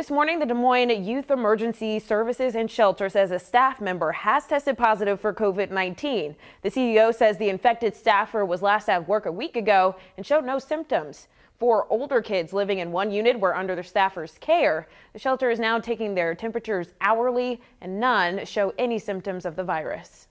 This morning, the Des Moines Youth Emergency Services and Shelter says a staff member has tested positive for COVID-19. The CEO says the infected staffer was last at work a week ago and showed no symptoms. 4 older kids living in one unit were under the staffer's care. The shelter is now taking their temperatures hourly, and none show any symptoms of the virus.